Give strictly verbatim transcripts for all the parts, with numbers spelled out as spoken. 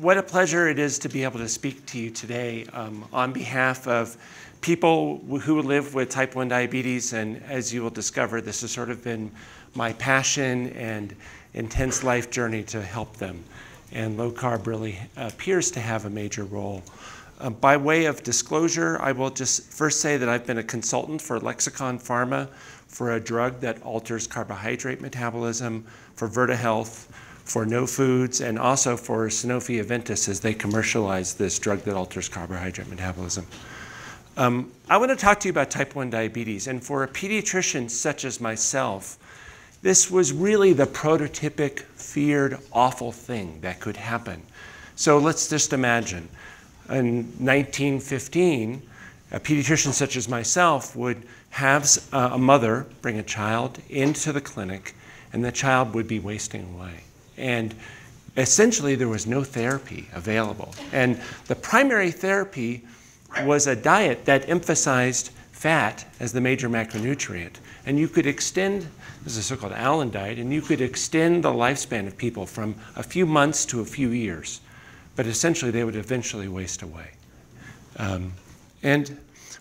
what a pleasure it is to be able to speak to you today um, on behalf of people who live with type one diabetes. And as you will discover, this has sort of been my passion and intense life journey to help them. And low carb really appears to have a major role. Uh, by way of disclosure, I will just first say that I've been a consultant for Lexicon Pharma for a drug that alters carbohydrate metabolism, for Virta Health, for No Foods, and also for Sanofi Aventis as they commercialize this drug that alters carbohydrate metabolism. Um, I want to talk to you about type one diabetes, and for a pediatrician such as myself, this was really the prototypic, feared, awful thing that could happen. So let's just imagine. In nineteen fifteen, a pediatrician such as myself would have a mother bring a child into the clinic, and the child would be wasting away. And essentially, there was no therapy available. And the primary therapy was a diet that emphasized fat as the major macronutrient. And you could extend, this is a so-called Allen diet, and you could extend the lifespan of people from a few months to a few years. But essentially, they would eventually waste away. Um, and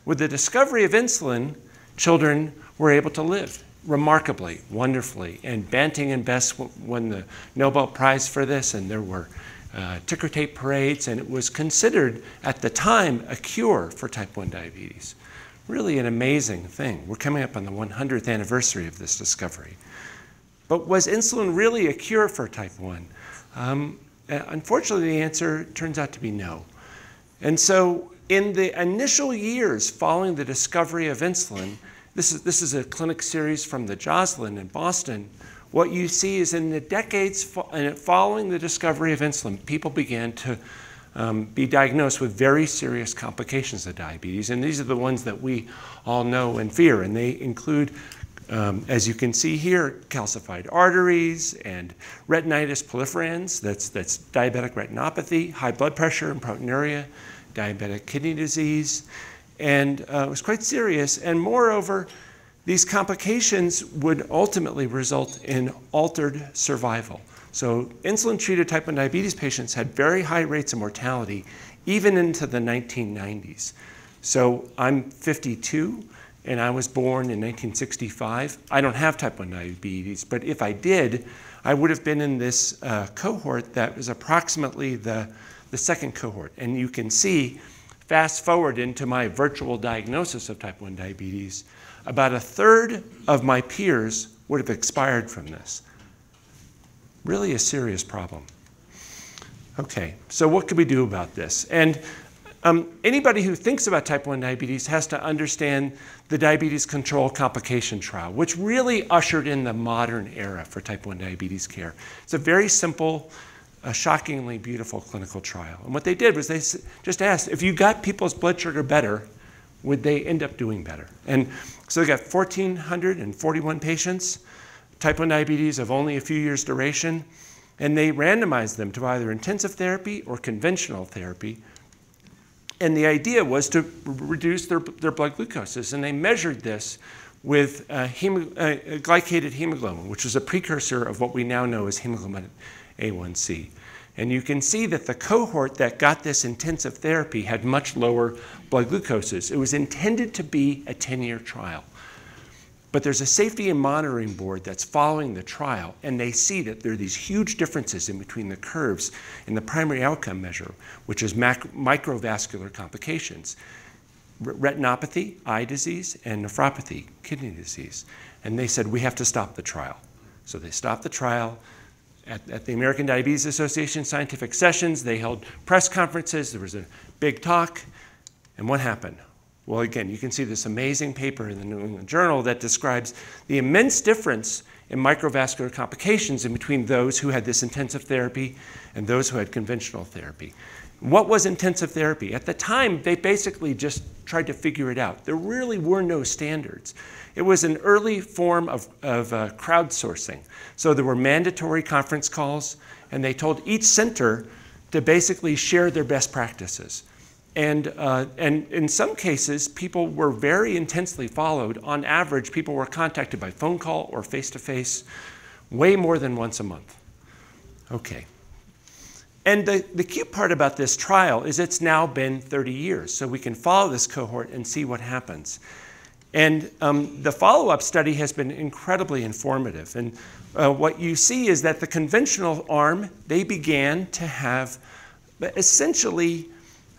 with the discovery of insulin, children were able to live remarkably, wonderfully. And Banting and Best won the Nobel Prize for this, and there were uh, ticker tape parades, and it was considered at the time a cure for type one diabetes. Really an amazing thing. We're coming up on the one hundredth anniversary of this discovery. But was insulin really a cure for type one? Um, Unfortunately, the answer turns out to be no. And so in the initial years following the discovery of insulin, this is, this is a clinic series from the Joslin in Boston, what you see is in the decades following the discovery of insulin, people began to um, be diagnosed with very serious complications of diabetes. And these are the ones that we all know and fear. And they include, Um, as you can see here, calcified arteries and retinitis proliferans, that's, that's diabetic retinopathy, high blood pressure and proteinuria, diabetic kidney disease, and uh, it was quite serious. And moreover, these complications would ultimately result in altered survival. So insulin-treated type one diabetes patients had very high rates of mortality, even into the nineteen nineties. So I'm fifty-two. And I was born in nineteen sixty-five. I don't have type one diabetes, but if I did, I would have been in this uh, cohort that was approximately the, the second cohort. And you can see, fast forward into my virtual diagnosis of type one diabetes, about a third of my peers would have expired from this. Really a serious problem. Okay, so what could we do about this? And Um, anybody who thinks about type one diabetes has to understand the Diabetes Control Complication Trial, which really ushered in the modern era for type one diabetes care. It's a very simple, uh, shockingly beautiful clinical trial. And what they did was they just asked, if you got people's blood sugar better, would they end up doing better? And so they got one thousand four hundred forty-one patients, type one diabetes of only a few years duration, and they randomized them to either intensive therapy or conventional therapy. And the idea was to reduce their, their blood glucoses. And they measured this with uh, hemo, uh, glycated hemoglobin, which is a precursor of what we now know as hemoglobin A one C. And you can see that the cohort that got this intensive therapy had much lower blood glucoses. It was intended to be a ten-year trial. But there's a safety and monitoring board that's following the trial, and they see that there are these huge differences in between the curves in the primary outcome measure, which is microvascular complications, retinopathy, eye disease, and nephropathy, kidney disease. And they said, we have to stop the trial. So they stopped the trial. At, at the American Diabetes Association scientific sessions, they held press conferences. There was a big talk. And what happened? Well, again, you can see this amazing paper in the New England Journal that describes the immense difference in microvascular complications in between those who had this intensive therapy and those who had conventional therapy. What was intensive therapy? At the time, they basically just tried to figure it out. There really were no standards. It was an early form of, of uh, crowdsourcing. So there were mandatory conference calls, and they told each center to basically share their best practices. And, uh, and in some cases, people were very intensely followed. On average, people were contacted by phone call or face-to-face way more than once a month. Okay. And the, the cute part about this trial is it's now been thirty years, so we can follow this cohort and see what happens. And um, the follow-up study has been incredibly informative. And uh, what you see is that the conventional arm, they began to have essentially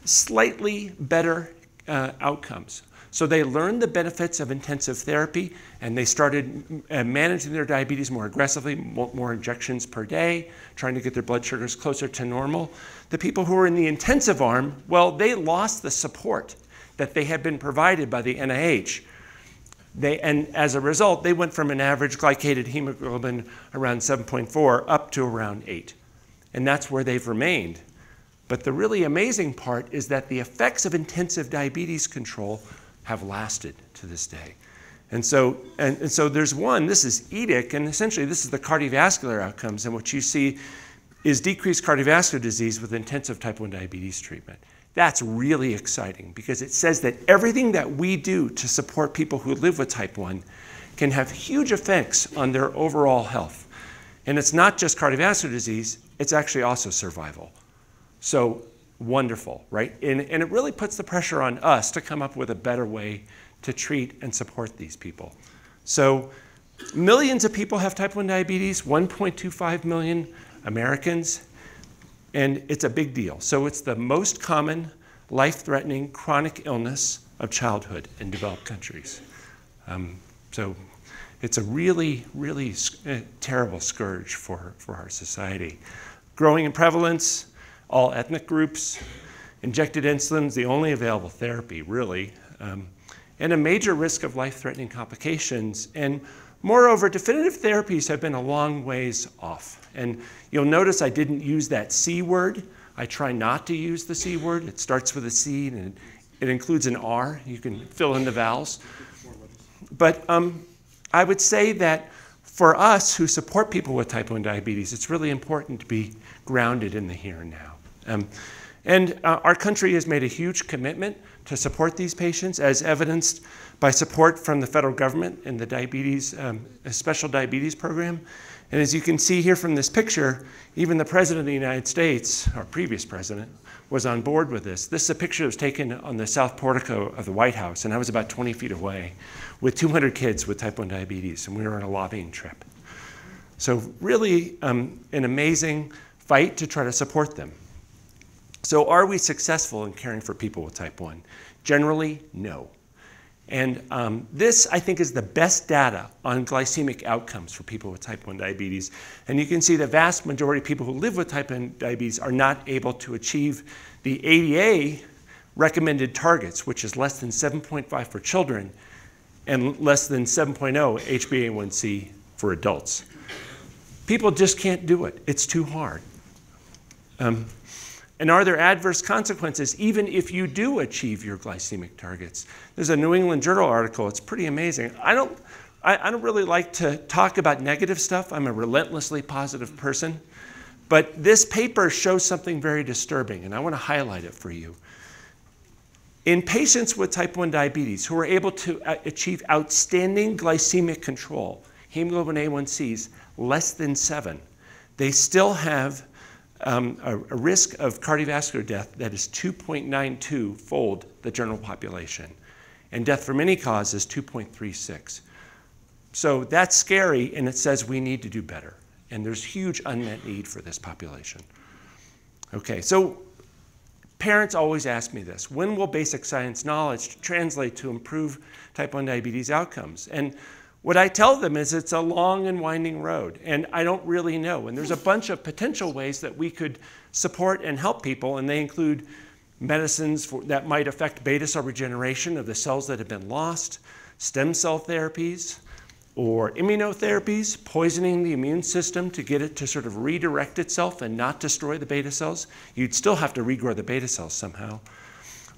slightly better uh, outcomes. So they learned the benefits of intensive therapy, and they started uh, managing their diabetes more aggressively, more, more injections per day, trying to get their blood sugars closer to normal. The people who were in the intensive arm, well, they lost the support that they had been provided by the N I H. They, and as a result, they went from an average glycated hemoglobin around seven point four up to around eight. And that's where they've remained. But the really amazing part is that the effects of intensive diabetes control have lasted to this day. And so, and, and so there's one, this is E D I C, and essentially this is the cardiovascular outcomes, and what you see is decreased cardiovascular disease with intensive type one diabetes treatment. That's really exciting because it says that everything that we do to support people who live with type one can have huge effects on their overall health. And it's not just cardiovascular disease, it's actually also survival. So wonderful, right? And, and it really puts the pressure on us to come up with a better way to treat and support these people. So millions of people have type one diabetes, one point two five million Americans, and it's a big deal. So it's the most common life-threatening chronic illness of childhood in developed countries. Um, so it's a really, really uh, terrible scourge for, for our society. Growing in prevalence, all ethnic groups, injected insulin's the only available therapy, really, um, and a major risk of life-threatening complications. And moreover, definitive therapies have been a long ways off. And you'll notice I didn't use that C word. I try not to use the C word. It starts with a C, and it includes an R. You can fill in the vowels. But um, I would say that for us who support people with type one diabetes, it's really important to be grounded in the here and now. Um, and uh, our country has made a huge commitment to support these patients, as evidenced by support from the federal government and the diabetes, um, special diabetes program. And as you can see here from this picture, even the president of the United States, our previous president, was on board with this. This is a picture that was taken on the south portico of the White House, and I was about twenty feet away with two hundred kids with type one diabetes, and we were on a lobbying trip. So really um, an amazing fight to try to support them. So are we successful in caring for people with type one? Generally, no. And um, this, I think, is the best data on glycemic outcomes for people with type one diabetes. And you can see the vast majority of people who live with type one diabetes are not able to achieve the A D A recommended targets, which is less than seven point five for children and less than seven point zero H b A one C for adults. People just can't do it. It's too hard. Um, And are there adverse consequences even if you do achieve your glycemic targets? There's a New England Journal article. It's pretty amazing. I don't, I, I don't really like to talk about negative stuff. I'm a relentlessly positive person. But this paper shows something very disturbing, and I want to highlight it for you. In patients with type one diabetes who are able to achieve outstanding glycemic control, hemoglobin A one C's less than seven, they still have Um, a, a risk of cardiovascular death that is two point nine two fold the general population. And death from any cause is two point three six. So that's scary, and it says we need to do better. And there's huge unmet need for this population. Okay, so parents always ask me this. When will basic science knowledge translate to improve type one diabetes outcomes? And what I tell them is it's a long and winding road, and I don't really know. And there's a bunch of potential ways that we could support and help people, and they include medicines for, that might affect beta cell regeneration of the cells that have been lost, stem cell therapies, or immunotherapies, poisoning the immune system to get it to sort of redirect itself and not destroy the beta cells. You'd still have to regrow the beta cells somehow.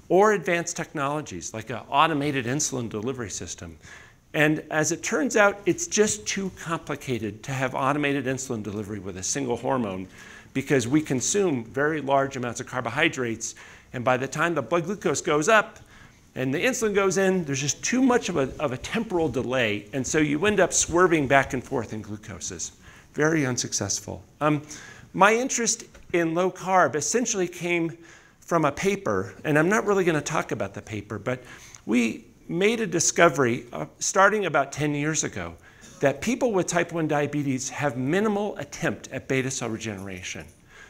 Or advanced technologies like an automated insulin delivery system. And as it turns out, it's just too complicated to have automated insulin delivery with a single hormone because we consume very large amounts of carbohydrates, and by the time the blood glucose goes up and the insulin goes in, there's just too much of a, of a temporal delay, and so you end up swerving back and forth in glucoses. Very unsuccessful. Um, my interest in low carb essentially came from a paper, and I'm not really going to talk about the paper, but we made a discovery uh, starting about ten years ago that people with type one diabetes have minimal attempt at beta cell regeneration.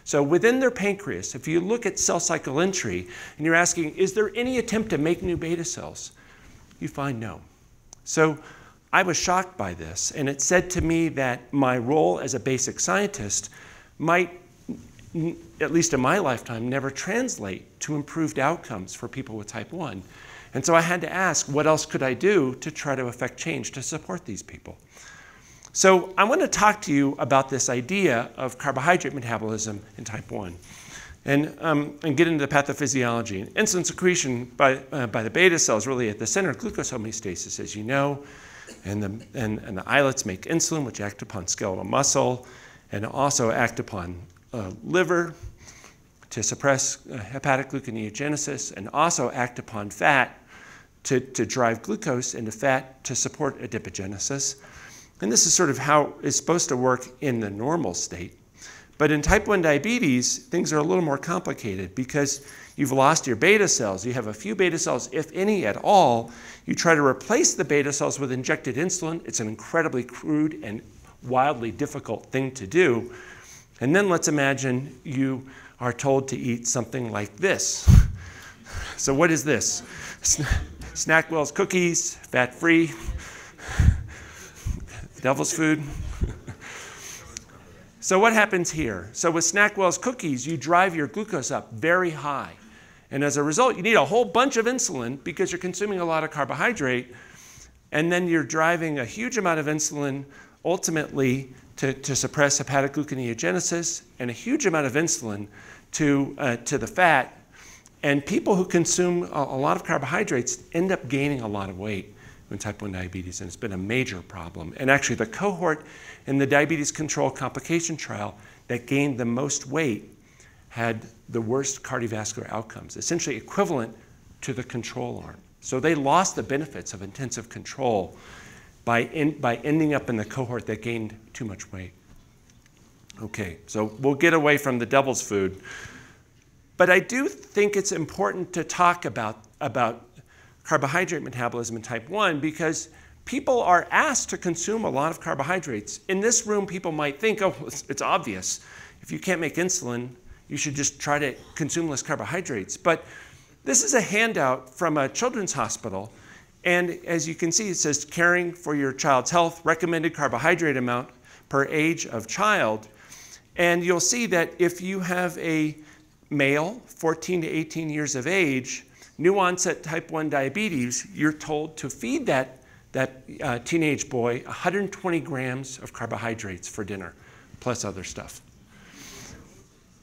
So within their pancreas, if you look at cell cycle entry and you're asking, is there any attempt to make new beta cells? You find no. So I was shocked by this, and it said to me that my role as a basic scientist might, at least in my lifetime, never translate to improved outcomes for people with type one. And so I had to ask, what else could I do to try to affect change to support these people? So I want to talk to you about this idea of carbohydrate metabolism in type one and, um, and get into the pathophysiology. And insulin secretion by, uh, by the beta cells really at the center of glucose homeostasis, as you know, and the, and, and the islets make insulin, which act upon skeletal muscle and also act upon uh, liver to suppress uh, hepatic gluconeogenesis, and also act upon fat to, to drive glucose into fat to support adipogenesis. And this is sort of how it's supposed to work in the normal state. But in type one diabetes, things are a little more complicated because you've lost your beta cells. You have a few beta cells, if any at all. You try to replace the beta cells with injected insulin. It's an incredibly crude and wildly difficult thing to do. And then let's imagine you are told to eat something like this. So what is this? Snackwell's cookies, fat-free. Devil's food. So what happens here? So with Snackwell's cookies, you drive your glucose up very high. And as a result, you need a whole bunch of insulin because you're consuming a lot of carbohydrate. And then you're driving a huge amount of insulin ultimately to, to suppress hepatic gluconeogenesis and a huge amount of insulin to, uh, to the fat. And people who consume a, a lot of carbohydrates end up gaining a lot of weight in type one diabetes, and it's been a major problem. And actually the cohort in the Diabetes Control Complication Trial that gained the most weight had the worst cardiovascular outcomes, essentially equivalent to the control arm. So they lost the benefits of intensive control by, in, by ending up in the cohort that gained too much weight. Okay, so we'll get away from the devil's food. But I do think it's important to talk about, about carbohydrate metabolism in type one because people are asked to consume a lot of carbohydrates. In this room, people might think, oh, it's, it's obvious. If you can't make insulin, you should just try to consume less carbohydrates. But this is a handout from a children's hospital. And as you can see, it says caring for your child's health, recommended carbohydrate amount per age of child. And you'll see that if you have a male, fourteen to eighteen years of age, new onset type one diabetes, you're told to feed that, that uh, teenage boy one hundred twenty grams of carbohydrates for dinner, plus other stuff.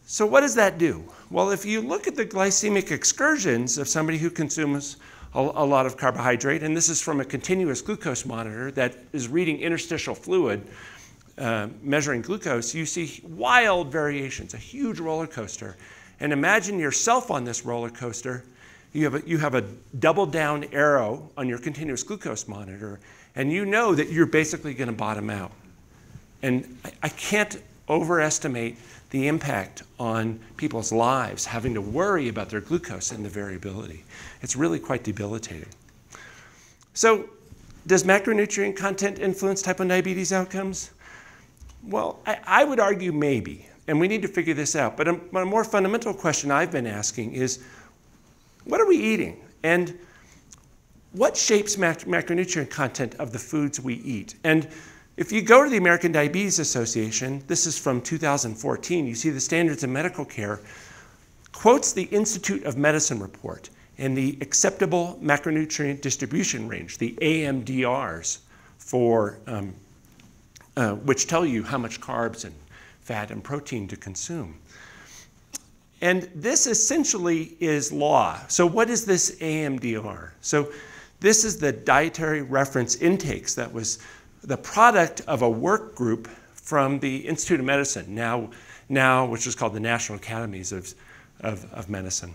So what does that do? Well, if you look at the glycemic excursions of somebody who consumes a, a lot of carbohydrate, and this is from a continuous glucose monitor that is reading interstitial fluid, uh, measuring glucose, you see wild variations, a huge roller coaster. And imagine yourself on this roller coaster. You have, a, you have a double down arrow on your continuous glucose monitor, and you know that you're basically going to bottom out. And I, I can't overestimate the impact on people's lives having to worry about their glucose and the variability. It's really quite debilitating. So does macronutrient content influence type one diabetes outcomes? Well, I, I would argue maybe, and we need to figure this out. But a, a more fundamental question I've been asking is, what are we eating? And what shapes mac macronutrient content of the foods we eat? And if you go to the American Diabetes Association, this is from two thousand fourteen, you see the Standards in Medical Care, quotes the Institute of Medicine report and the acceptable macronutrient distribution range, the A M D Rs, for, um, uh, which tell you how much carbs and fat and protein to consume. And this essentially is law. So what is this A M D R? So this is the dietary reference intakes that was the product of a work group from the Institute of Medicine, now, now which is called the National Academies of, of, of Medicine.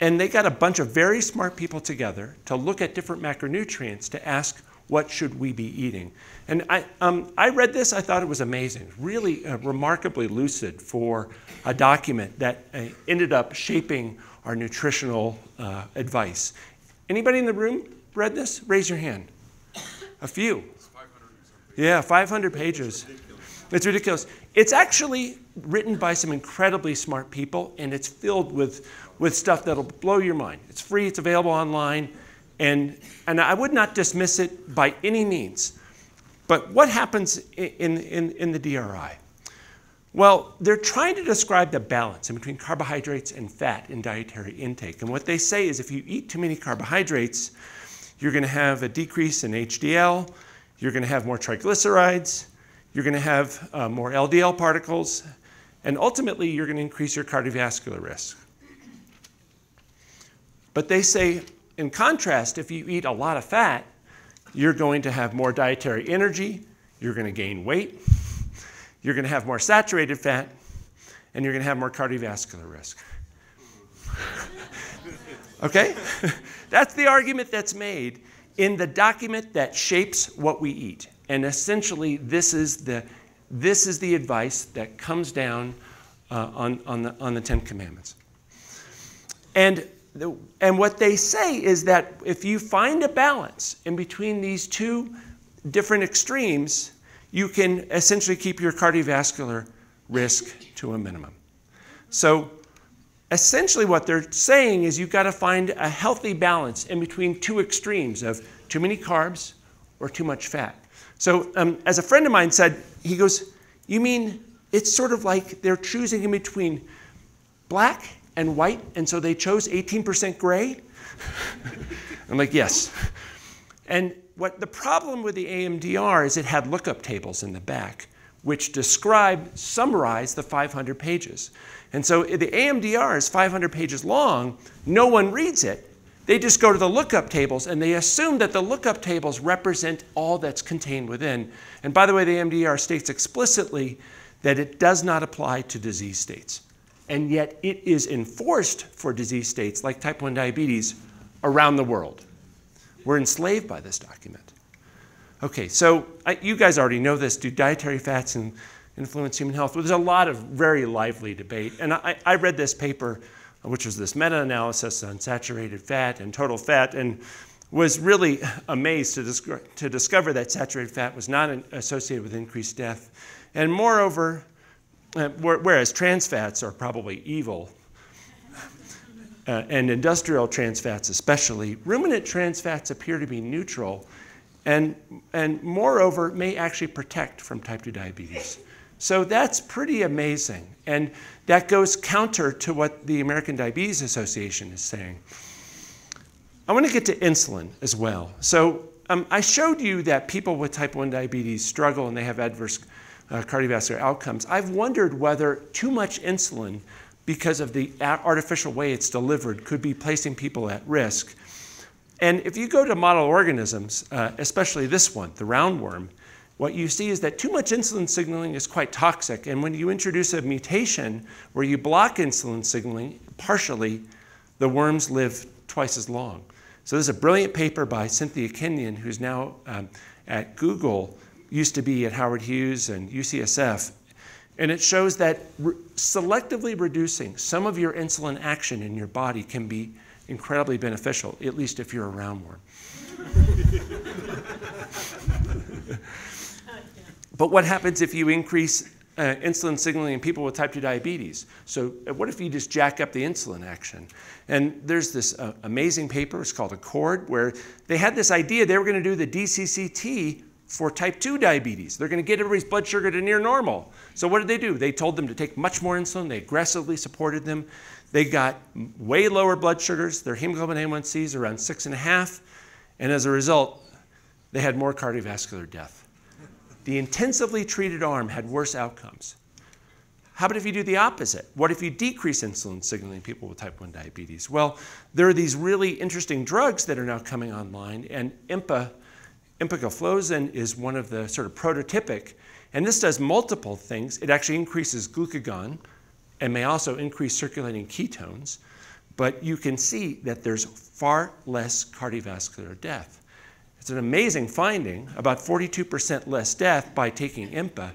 And they got a bunch of very smart people together to look at different macronutrients to ask, what should we be eating? And I, um, I read this, I thought it was amazing, really uh, remarkably lucid for a document that uh, ended up shaping our nutritional uh, advice. Anybody in the room read this? Raise your hand. A few. Yeah, five hundred pages. It's ridiculous. It's actually written by some incredibly smart people, and it's filled with, with stuff that'll blow your mind. It's free, it's available online, and, and I would not dismiss it by any means. But what happens in, in, in the D R I? Well, they're trying to describe the balance in between carbohydrates and fat in dietary intake. And what they say is if you eat too many carbohydrates, you're going to have a decrease in H D L, you're going to have more triglycerides, you're going to have uh, more L D L particles, and ultimately you're going to increase your cardiovascular risk. But they say, in contrast, if you eat a lot of fat, you're going to have more dietary energy, you're going to gain weight, you're going to have more saturated fat, and you're going to have more cardiovascular risk. Okay? That's the argument that's made in the document that shapes what we eat. And essentially, this is the, this is the advice that comes down uh, on, on, the, on the Ten Commandments. And, the, and what they say is that if you find a balance in between these two different extremes, you can essentially keep your cardiovascular risk to a minimum. So essentially what they're saying is you've got to find a healthy balance in between two extremes of too many carbs or too much fat. So um, as a friend of mine said, he goes, you mean it's sort of like they're choosing in between black and white, and so they chose eighteen percent gray? I'm like, yes. And what the problem with the A M D R is it had lookup tables in the back, which describe, summarize the five hundred pages. And so the A M D R is five hundred pages long. No one reads it. They just go to the lookup tables, and they assume that the lookup tables represent all that's contained within. And by the way, the A M D R states explicitly that it does not apply to disease states. And yet it is enforced for disease states like type one diabetes around the world. We're enslaved by this document. Okay, so I, you guys already know this. Do dietary fats and influence human health? Well, there's a lot of very lively debate. And I, I read this paper, which was this meta-analysis on saturated fat and total fat, and was really amazed to, dis to discover that saturated fat was not an associated with increased death. And moreover, uh, whereas trans fats are probably evil, uh, and industrial trans fats especially, ruminant trans fats appear to be neutral, and, and moreover may actually protect from type two diabetes. So that's pretty amazing, and that goes counter to what the American Diabetes Association is saying. I want to get to insulin as well. So um, I showed you that people with type one diabetes struggle and they have adverse uh, cardiovascular outcomes. I've wondered whether too much insulin, because of the artificial way it's delivered, could be placing people at risk. And if you go to model organisms, uh, especially this one, the roundworm, what you see is that too much insulin signaling is quite toxic. And when you introduce a mutation where you block insulin signaling partially, the worms live twice as long. So there's a brilliant paper by Cynthia Kenyon, who's now um, at Google, used to be at Howard Hughes and U C S F. And it shows that re selectively reducing some of your insulin action in your body can be incredibly beneficial, at least if you're a roundworm. But what happens if you increase uh, insulin signaling in people with type two diabetes? So what if you just jack up the insulin action? And there's this uh, amazing paper, it's called ACCORD, where they had this idea they were going to do the D C C T for type two diabetes. They're going to get everybody's blood sugar to near normal. So what did they do? They told them to take much more insulin. They aggressively supported them. They got way lower blood sugars. Their hemoglobin A one C's around six and a half. And as a result, they had more cardiovascular death. The intensively treated arm had worse outcomes. How about if you do the opposite? What if you decrease insulin signaling in people with type one diabetes? Well, there are these really interesting drugs that are now coming online, and Empa, Empagliflozin is one of the sort of prototypic, and this does multiple things. It actually increases glucagon and may also increase circulating ketones, but you can see that there's far less cardiovascular death. It's an amazing finding, about forty-two percent less death by taking EMPA.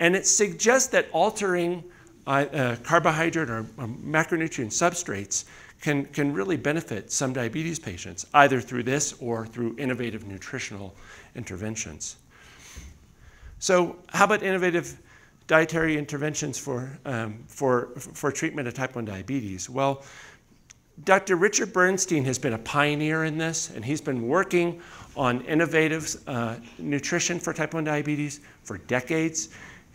And it suggests that altering uh, uh, carbohydrate or, or macronutrient substrates can, can really benefit some diabetes patients, either through this or through innovative nutritional interventions. So how about innovative dietary interventions for, um, for, for treatment of type one diabetes? Well, Doctor Richard Bernstein has been a pioneer in this, and he's been working on innovative uh, nutrition for type one diabetes for decades.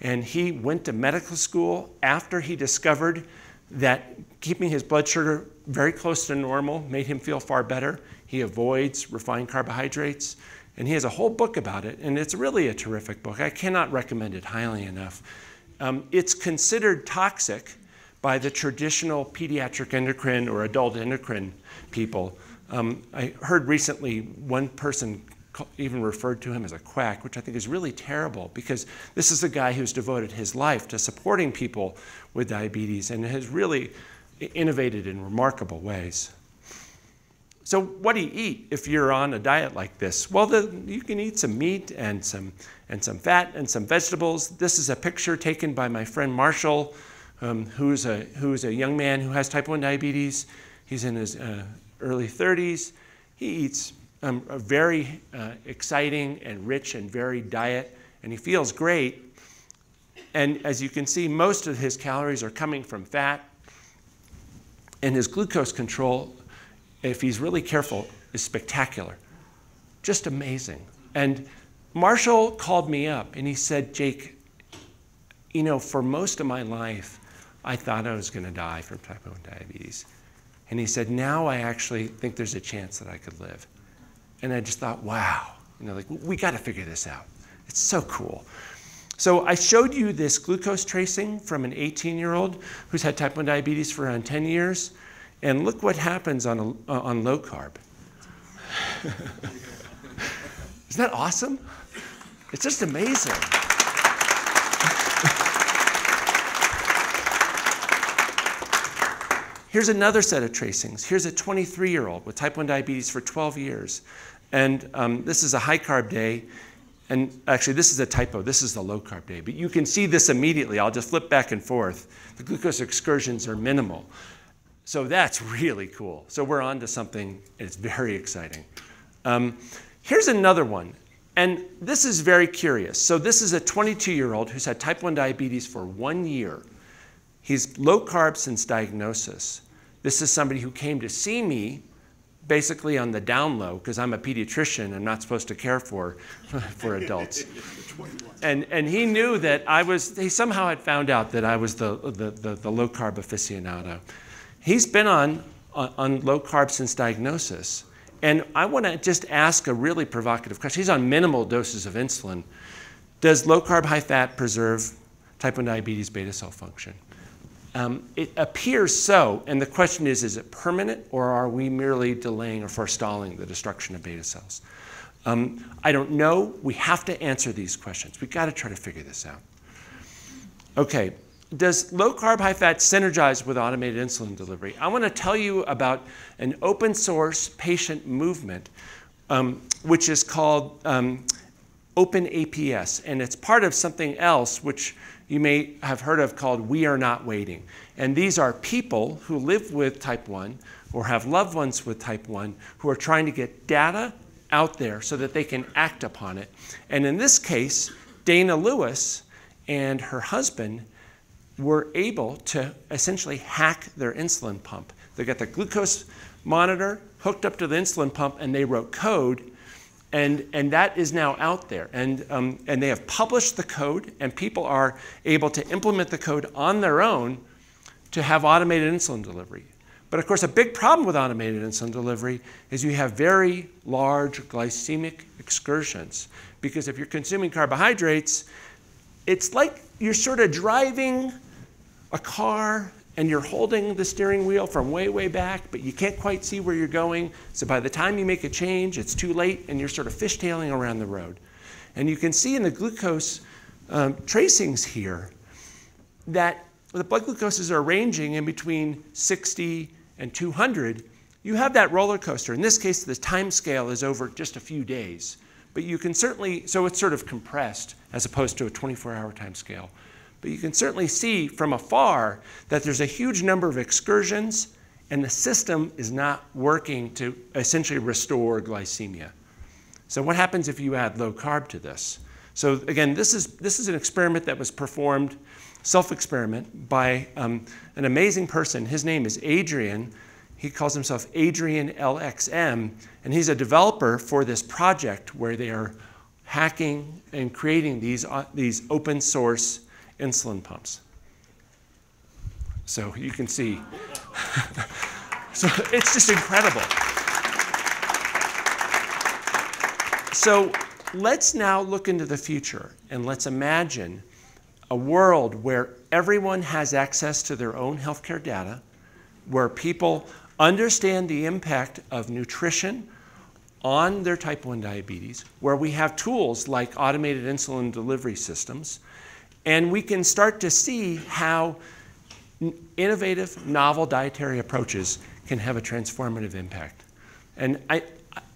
And he went to medical school after he discovered that keeping his blood sugar very close to normal made him feel far better. He avoids refined carbohydrates. And he has a whole book about it, and it's really a terrific book. I cannot recommend it highly enough. Um, it's considered toxic by the traditional pediatric endocrine or adult endocrine people. Um, I heard recently one person even referred to him as a quack, which I think is really terrible, because this is a guy who's devoted his life to supporting people with diabetes and has really innovated in remarkable ways. So what do you eat if you're on a diet like this? Well, the, you can eat some meat and some, and some fat and some vegetables. This is a picture taken by my friend Marshall, um, who's, a, who's a young man who has type one diabetes. He's in his uh, early thirties. He eats um, a very uh, exciting and rich and varied diet, and he feels great. And as you can see, most of his calories are coming from fat, and his glucose control, if he's really careful, is spectacular. Just amazing. And Marshall called me up and he said, Jake, you know, for most of my life, I thought I was gonna die from type one diabetes. And he said, now I actually think there's a chance that I could live. And I just thought, wow, you know, like, we gotta figure this out. It's so cool. So I showed you this glucose tracing from an eighteen-year-old who's had type one diabetes for around ten years. And look what happens on, a, uh, on low carb. Isn't that awesome? It's just amazing. Here's another set of tracings. Here's a twenty-three-year-old with type one diabetes for twelve years. And um, this is a high carb day. And actually, this is a typo. This is the low carb day. But you can see this immediately. I'll just flip back and forth. The glucose excursions are minimal. So that's really cool. So we're on to something, it's very exciting. Um, here's another one, and this is very curious. So this is a twenty-two-year-old who's had type one diabetes for one year. He's low carb since diagnosis. This is somebody who came to see me basically on the down low, because I'm a pediatrician and not supposed to care for, for adults. And, and he knew that I was, he somehow had found out that I was the, the, the, the low carb aficionado. He's been on, on, on low carb since diagnosis. And I want to just ask a really provocative question. He's on minimal doses of insulin. Does low carb, high fat preserve type one diabetes beta cell function? Um, it appears so. And the question is, is it permanent, or are we merely delaying or forestalling the destruction of beta cells? Um, I don't know. We have to answer these questions. We've got to try to figure this out. OK. Does low-carb, high-fat synergize with automated insulin delivery? I want to tell you about an open-source patient movement, um, which is called um, Open A P S. And it's part of something else, which you may have heard of, called We Are Not Waiting. And these are people who live with type one or have loved ones with type one who are trying to get data out there so that they can act upon it. And in this case, Dana Lewis and her husband were able to essentially hack their insulin pump. They got the glucose monitor hooked up to the insulin pump, and they wrote code, and, and that is now out there. And, um, and they have published the code, and people are able to implement the code on their own to have automated insulin delivery. But of course, a big problem with automated insulin delivery is you have very large glycemic excursions, because if you're consuming carbohydrates, it's like you're sort of driving a car and you're holding the steering wheel from way, way back, but you can't quite see where you're going. So by the time you make a change, it's too late, and you're sort of fishtailing around the road. And you can see in the glucose um, tracings here that the blood glucoses are ranging in between sixty and two hundred, you have that roller coaster. In this case, the time scale is over just a few days. But you can certainly, so it's sort of compressed as opposed to a twenty-four hour time scale. But you can certainly see from afar that there's a huge number of excursions and the system is not working to essentially restore glycemia. So what happens if you add low carb to this? So again, this is, this is an experiment that was performed, self-experiment, by um, an amazing person. His name is Adrian. He calls himself Adrian L X M, and he's a developer for this project where they are hacking and creating these, uh, these open source insulin pumps. So you can see. So it's just incredible. So let's now look into the future, and let's imagine a world where everyone has access to their own healthcare data, where people understand the impact of nutrition on their type one diabetes, where we have tools like automated insulin delivery systems, and we can start to see how innovative, novel dietary approaches can have a transformative impact. And I,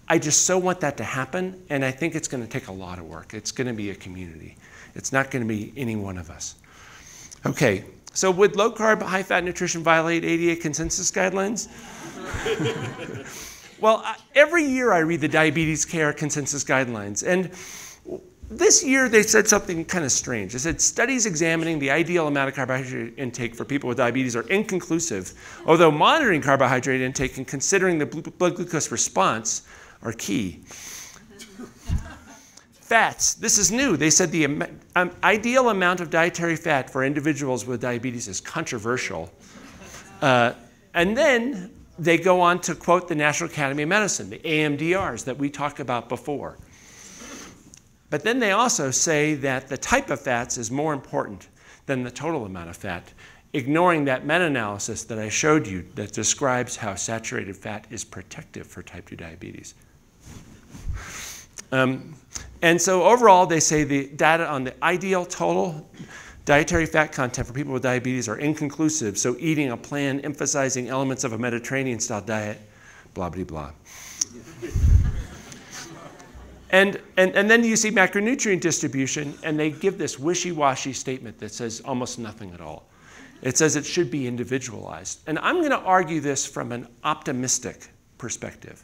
I just so want that to happen, and I think it's going to take a lot of work. It's going to be a community. It's not going to be any one of us. Okay. So would low-carb, high-fat nutrition violate A D A consensus guidelines? Well, every year I read the Diabetes Care Consensus Guidelines. And this year they said something kind of strange. They said, studies examining the ideal amount of carbohydrate intake for people with diabetes are inconclusive, although monitoring carbohydrate intake and considering the blood glucose response are key. Fats, this is new. They said the um, ideal amount of dietary fat for individuals with diabetes is controversial. Uh, and then they go on to quote the National Academy of Medicine, the A M D Rs that we talked about before. But then they also say that the type of fats is more important than the total amount of fat, ignoring that meta-analysis that I showed you that describes how saturated fat is protective for type two diabetes. Um, And so overall, they say the data on the ideal total dietary fat content for people with diabetes are inconclusive, so eating a plan emphasizing elements of a Mediterranean-style diet, blah, blah, blah. and, and, and then you see macronutrient distribution, and they give this wishy-washy statement that says almost nothing at all. It says it should be individualized. And I'm going to argue this from an optimistic perspective.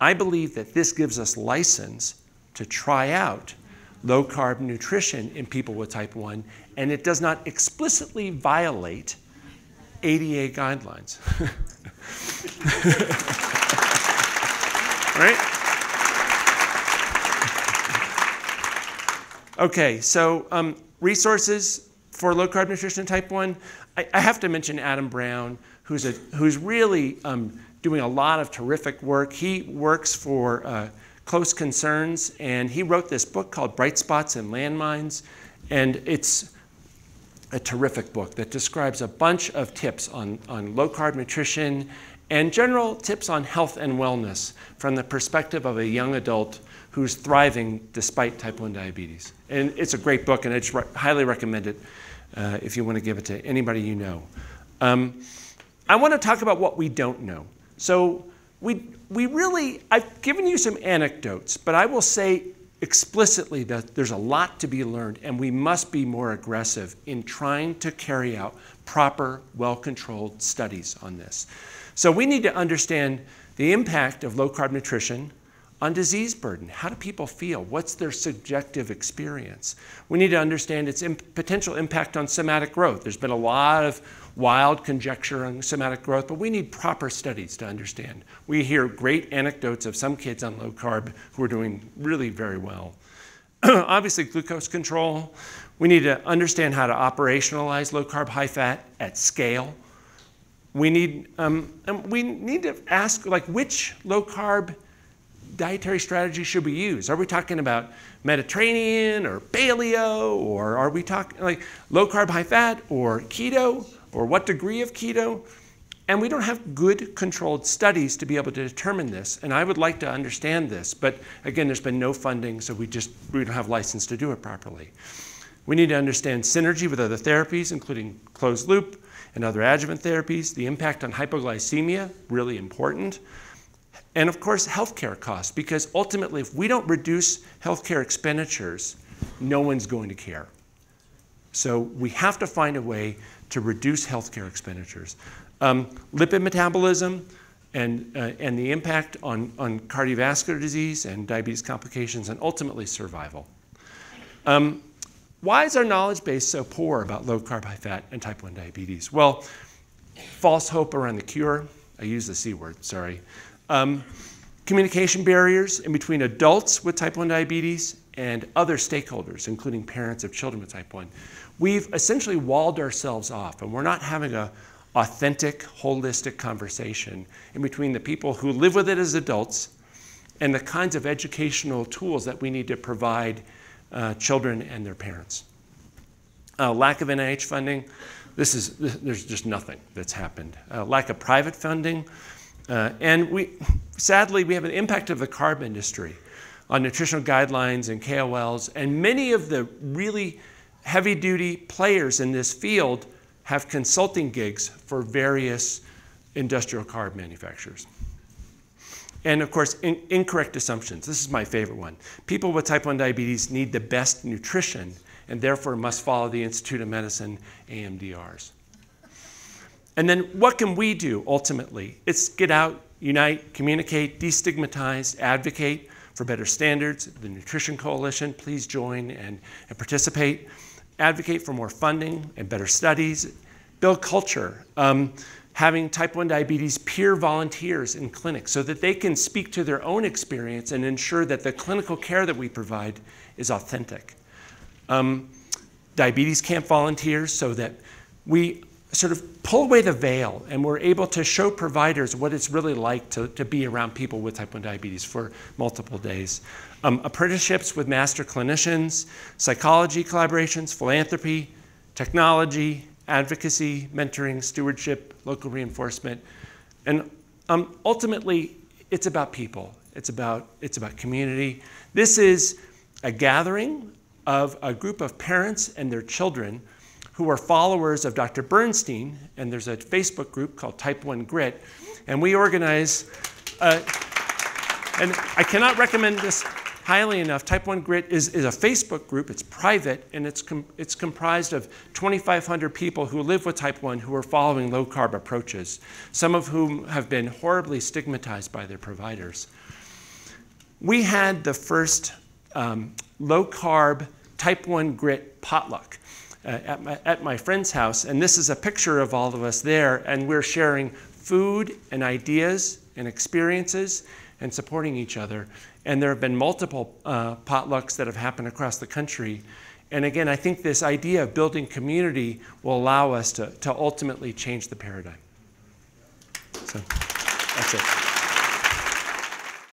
I believe that this gives us license to try out low-carb nutrition in people with type one, and it does not explicitly violate A D A guidelines. Right? Okay, so um, resources for low-carb nutrition in type one. I, I have to mention Adam Brown, who's, a, who's really um, doing a lot of terrific work. He works for uh, Close Concerns, and he wrote this book called Bright Spots and Landmines, and it's a terrific book that describes a bunch of tips on, on low-carb nutrition and general tips on health and wellness from the perspective of a young adult who's thriving despite type one diabetes. And it's a great book, and I just re- highly recommend it uh, if you want to give it to anybody you know. Um, I want to talk about what we don't know. So we We really, I've given you some anecdotes, but I will say explicitly that there's a lot to be learned, and we must be more aggressive in trying to carry out proper, well-controlled studies on this. So we need to understand the impact of low-carb nutrition on disease burden. How do people feel? What's their subjective experience? We need to understand its imp- potential impact on somatic growth. There's been a lot of wild conjecture on somatic growth, but we need proper studies to understand. We hear great anecdotes of some kids on low carb who are doing really very well. Obviously, glucose control. We need to understand how to operationalize low carb, high fat at scale. We need, um, and we need to ask, like, which low carb dietary strategy should we use? Are we talking about Mediterranean or paleo, or are we talking like low carb, high fat or keto, or what degree of keto? And we don't have good controlled studies to be able to determine this. And I would like to understand this, but again, there's been no funding, so we just we don't have license to do it properly. We need to understand synergy with other therapies, including closed loop and other adjuvant therapies, the impact on hypoglycemia, really important, and of course, healthcare costs, because ultimately, if we don't reduce healthcare expenditures, no one's going to care. So we have to find a way to reduce healthcare expenditures. Um, lipid metabolism and, uh, and the impact on, on cardiovascular disease and diabetes complications, and ultimately survival. Um, why is our knowledge base so poor about low carb, high fat, and type one diabetes? Well, false hope around the cure. I use the C word, sorry. Um, communication barriers in between adults with type one diabetes and other stakeholders, including parents of children with type one. We've essentially walled ourselves off, and we're not having an authentic, holistic conversation in between the people who live with it as adults and the kinds of educational tools that we need to provide uh, children and their parents. Uh, lack of N I H funding. This is, there's just nothing that's happened. Uh, lack of private funding. Uh, and we, sadly, we have an impact of the carb industry on nutritional guidelines and K O Ls, and many of the really heavy-duty players in this field have consulting gigs for various industrial carb manufacturers. And of course, in, incorrect assumptions. This is my favorite one. People with type one diabetes need the best nutrition and therefore must follow the Institute of Medicine A M D Rs. And then what can we do ultimately? It's get out, unite, communicate, destigmatize, advocate for better standards. The Nutrition Coalition, please join and, and participate. Advocate for more funding and better studies. Build culture, um, having type one diabetes peer volunteers in clinics so that they can speak to their own experience and ensure that the clinical care that we provide is authentic. Um, diabetes camp volunteers so that we sort of pull away the veil and we're able to show providers what it's really like to, to be around people with type one diabetes for multiple days. Um, apprenticeships with master clinicians, psychology collaborations, philanthropy, technology, advocacy, mentoring, stewardship, local reinforcement. And um, ultimately, it's about people. It's about, it's about community. This is a gathering of a group of parents and their children who are followers of Doctor Bernstein, and there's a Facebook group called Type one Grit, and we organize, uh, and I cannot recommend this highly enough. Type one Grit is, is a Facebook group, it's private, and it's, com it's comprised of twenty-five hundred people who live with type one who are following low carb approaches, some of whom have been horribly stigmatized by their providers. We had the first um, low carb Type one Grit potluck. Uh, at, my, at my friend's house, and this is a picture of all of us there, and we're sharing food and ideas and experiences and supporting each other. And there have been multiple uh, potlucks that have happened across the country. And again, I think this idea of building community will allow us to, to ultimately change the paradigm. So that's it.